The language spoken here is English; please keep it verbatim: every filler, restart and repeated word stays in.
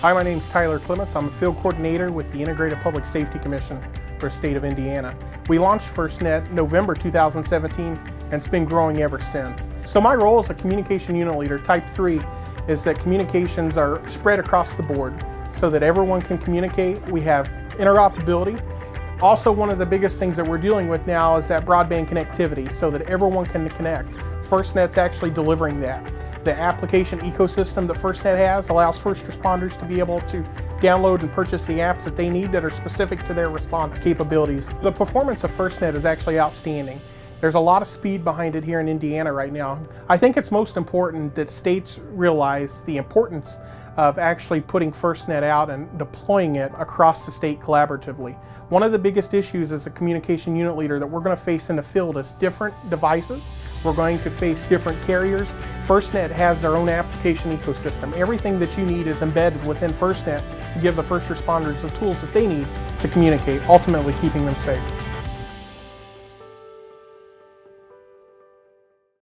Hi, my name's Tyler Clements. I'm a field coordinator with the Integrated Public Safety Commission for the state of Indiana. We launched FirstNet November two thousand seventeen, and it's been growing ever since. So my role as a communication unit leader, type three, is that communications are spread across the board so that everyone can communicate. We have interoperability. Also, one of the biggest things that we're dealing with now is that broadband connectivity so that everyone can connect. FirstNet's actually delivering that. The application ecosystem that FirstNet has allows first responders to be able to download and purchase the apps that they need that are specific to their response capabilities. The performance of FirstNet is actually outstanding. There's a lot of speed behind it here in Indiana right now. I think it's most important that states realize the importance of actually putting FirstNet out and deploying it across the state collaboratively. One of the biggest issues as a communication unit leader that we're going to face in the field is different devices. We're going to face different carriers. FirstNet has their own application ecosystem. Everything that you need is embedded within FirstNet to give the first responders the tools that they need to communicate, ultimately keeping them safe.